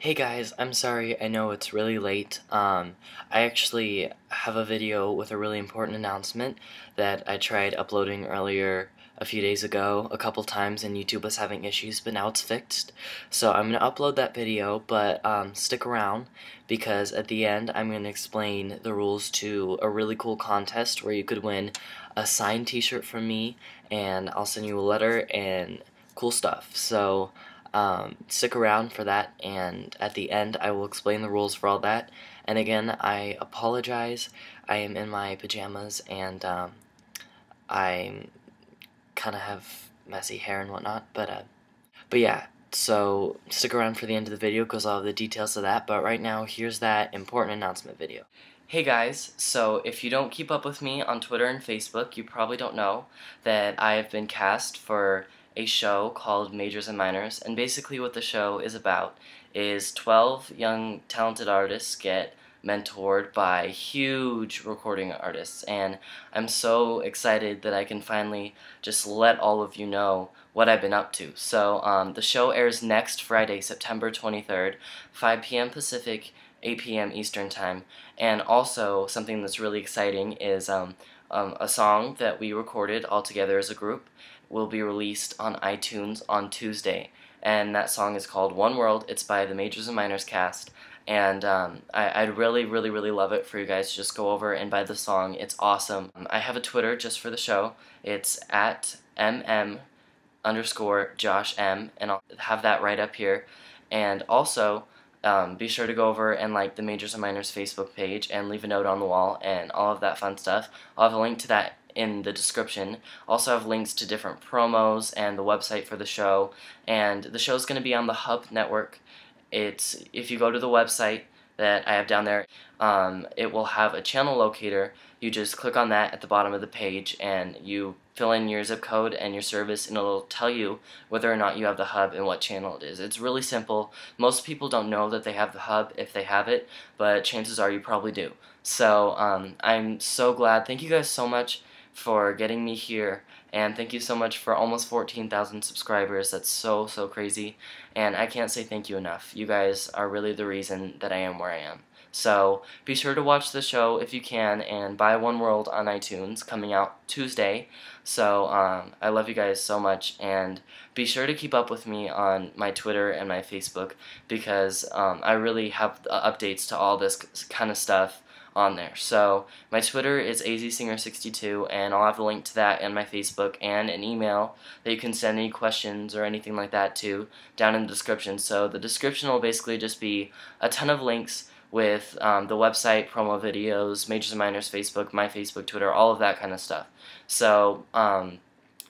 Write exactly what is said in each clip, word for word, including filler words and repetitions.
Hey guys, I'm sorry, I know it's really late. Um, I actually have a video with a really important announcement that I tried uploading earlier a few days ago a couple times and YouTube was having issues, but now it's fixed. So I'm going to upload that video, but um, stick around because at the end I'm going to explain the rules to a really cool contest where you could win a signed t-shirt from me and I'll send you a letter and cool stuff. So. Um, stick around for that, and at the end I will explain the rules for all that. And again, I apologize, I am in my pajamas and um, I kinda have messy hair and whatnot, but uh, but yeah, so stick around for the end of the video because I'll have the details of that, but right now here's that important announcement video. Hey guys, so if you don't keep up with me on Twitter and Facebook, you probably don't know that I have been cast for a show called Majors and Minors, and basically what the show is about is twelve young talented artists get mentored by huge recording artists, and I'm so excited that I can finally just let all of you know what I've been up to. So um, the show airs next Friday, September twenty-third, five p m Pacific, eight p m Eastern Time, and also something that's really exciting is um, um, a song that we recorded all together as a group will be released on iTunes on Tuesday, and that song is called One World. It's by the Majors and Minors cast, and um, I, I'd really, really, really love it for you guys to just go over and buy the song. It's awesome. I have a Twitter just for the show. It's at mm underscore Josh M, and I'll have that right up here. And also, um, be sure to go over and like the Majors and Minors Facebook page and leave a note on the wall and all of that fun stuff. I'll have a link to that in the description. Also have links to different promos and the website for the show, and the show's going to be on the Hub Network. It's, if you go to the website that I have down there, um, it will have a channel locator. You just click on that at the bottom of the page and you fill in your zip code and your service, and it'll tell you whether or not you have the Hub and what channel it is. It's really simple. Most people don't know that they have the Hub if they have it, but chances are you probably do. So um, I'm so glad. Thank you guys so much for getting me here, and thank you so much for almost fourteen thousand subscribers. That's so, so crazy, and I can't say thank you enough. You guys are really the reason that I am where I am. So be sure to watch the show if you can, and buy One World on iTunes, coming out Tuesday. So um, I love you guys so much, and be sure to keep up with me on my Twitter and my Facebook, because um, I really have updates to all this kind of stuff on there. So my Twitter is a z singer sixty-two, and I'll have a link to that and my Facebook and an email that you can send any questions or anything like that to down in the description. So the description will basically just be a ton of links with um, the website, promo videos, Majors and Minors, Facebook, my Facebook, Twitter, all of that kind of stuff. So um,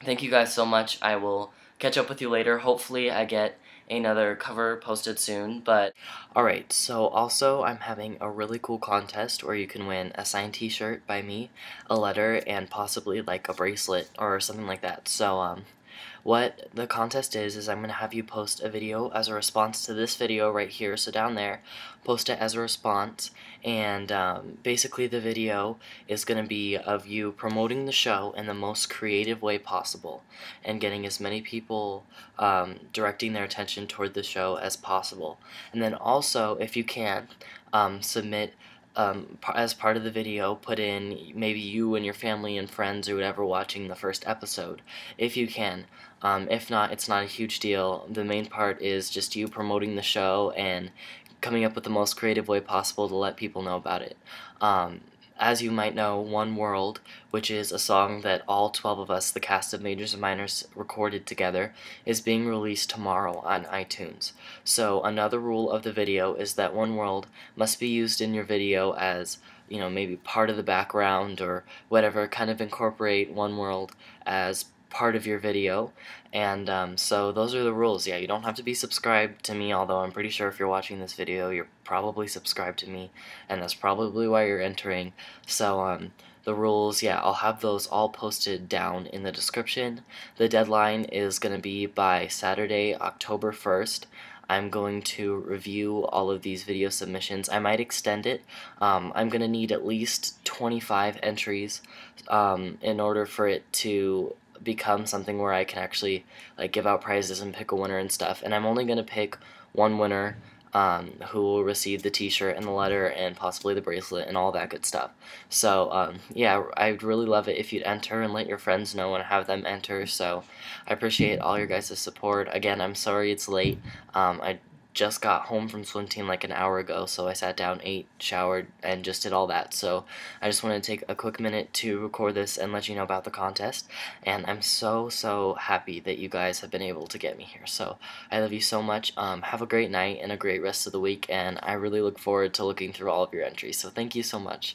thank you guys so much. I will catch up with you later. Hopefully I get another cover posted soon, but alright, so also I'm having a really cool contest where you can win a signed t-shirt by me, a letter, and possibly like a bracelet or something like that. So um, what the contest is, is I'm going to have you post a video as a response to this video right here, so down there, post it as a response, and um, basically the video is going to be of you promoting the show in the most creative way possible, and getting as many people um, directing their attention toward the show as possible. And then also, if you can, um, submit Um, as part of the video, put in maybe you and your family and friends or whatever watching the first episode, if you can. Um, if not, it's not a huge deal. The main part is just you promoting the show and coming up with the most creative way possible to let people know about it. Um, as you might know, One World, which is a song that all twelve of us, the cast of Majors and Minors, recorded together, is being released tomorrow on iTunes. So another rule of the video is that One World must be used in your video as, you know, maybe part of the background or whatever, kind of incorporate One World as part of your video, and um, so those are the rules. Yeah, you don't have to be subscribed to me, although I'm pretty sure if you're watching this video you're probably subscribed to me, and that's probably why you're entering. So um, the rules, yeah, I'll have those all posted down in the description. The deadline is going to be by Saturday, October first. I'm going to review all of these video submissions. I might extend it. Um, I'm going to need at least twenty-five entries um, in order for it to become something where I can actually like give out prizes and pick a winner and stuff, and I'm only going to pick one winner um, who will receive the t-shirt and the letter and possibly the bracelet and all that good stuff. So um, yeah, I'd really love it if you'd enter and let your friends know and have them enter. So I appreciate all your guys' support. Again, I'm sorry it's late. Um, I just got home from swim team like an hour ago, so I sat down, ate, showered, and just did all that. So I just wanted to take a quick minute to record this and let you know about the contest, and I'm so so happy that you guys have been able to get me here. So I love you so much. Um, have a great night and a great rest of the week, and I really look forward to looking through all of your entries. So thank you so much.